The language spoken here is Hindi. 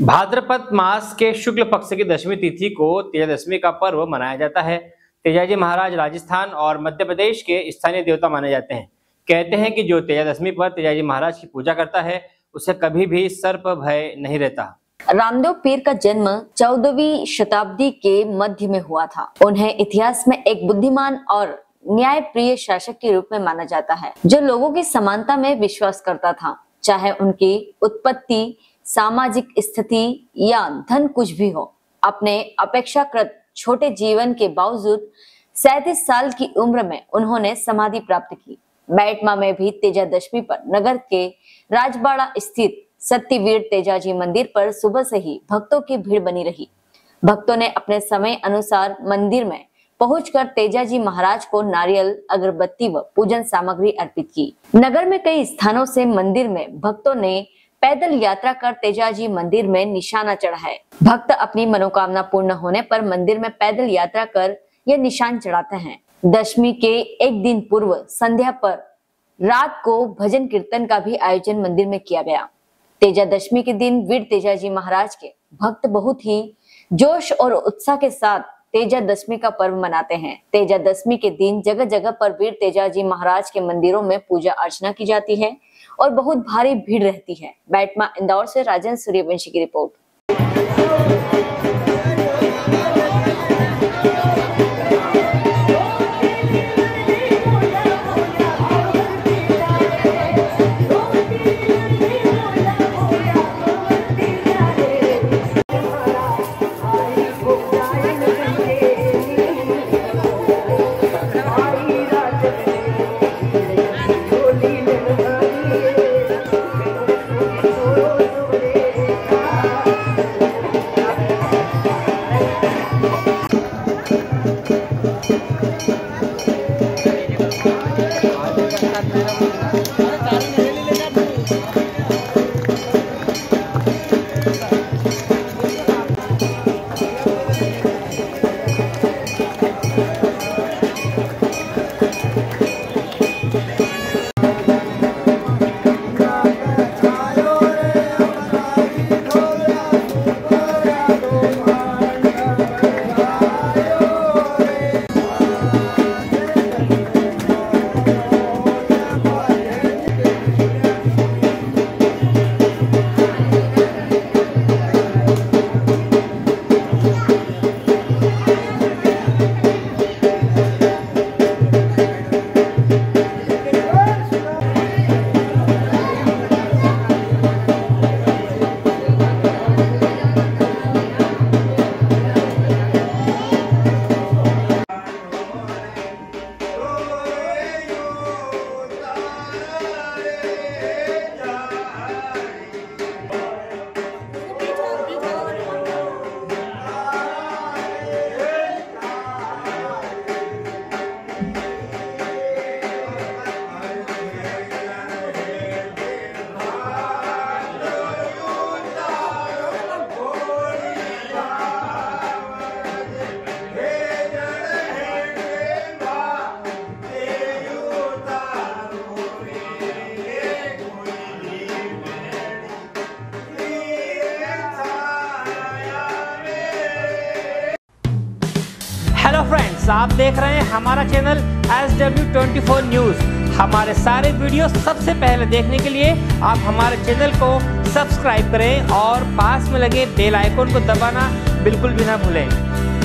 भाद्रपद मास के शुक्ल पक्ष की दशमी तिथि को तेजा दशमी का पर्व मनाया जाता है। तेजाजी महाराज राजस्थान और मध्य प्रदेश के स्थानीय देवता माने जाते हैं। कहते हैं कि जो तेजा दशमी पर तेजाजी महाराज की पूजा करता है उसे कभी भी सर्प भय नहीं रहता। रामदेव पीर का जन्म 14वीं शताब्दी के मध्य में हुआ था। उन्हें इतिहास में एक बुद्धिमान और न्याय प्रिय शासक के रूप में माना जाता है, जो लोगों की समानता में विश्वास करता था, चाहे उनकी उत्पत्ति, सामाजिक स्थिति या धन कुछ भी हो। अपने अपेक्षाकृत छोटे जीवन के बावजूद 37 साल की उम्र में उन्होंने समाधि प्राप्त की। बेटमा में भी तेजा दशमी पर नगर के राजबाड़ा स्थित सत्तीवीर तेजाजी मंदिर पर सुबह से ही भक्तों की भीड़ बनी रही। भक्तों ने अपने समय अनुसार मंदिर में पहुंचकर तेजाजी महाराज को नारियल, अगरबत्ती व पूजन सामग्री अर्पित की। नगर में कई स्थानों से मंदिर में भक्तों ने पैदल यात्रा कर तेजाजी मंदिर में निशाना चढ़ाए। भक्त अपनी मनोकामना पूर्ण होने पर मंदिर में पैदल यात्रा कर यह निशान चढ़ाते हैं। दशमी के एक दिन पूर्व संध्या पर रात को भजन कीर्तन का भी आयोजन मंदिर में किया गया। तेजा दशमी के दिन वीर तेजाजी महाराज के भक्त बहुत ही जोश और उत्साह के साथ तेजा दशमी का पर्व मनाते हैं। तेजा दशमी के दिन जगह जगह पर वीर तेजाजी महाराज के मंदिरों में पूजा अर्चना की जाती है और बहुत भारी भीड़ रहती है। बेटमा इंदौर से राजेंद्र सूर्यवंशी की रिपोर्ट। हेलो फ्रेंड्स, आप देख रहे हैं हमारा चैनल SW 24 न्यूज़। हमारे सारे वीडियो सबसे पहले देखने के लिए आप हमारे चैनल को सब्सक्राइब करें और पास में लगे बेल आइकन को दबाना बिल्कुल भी ना भूलें।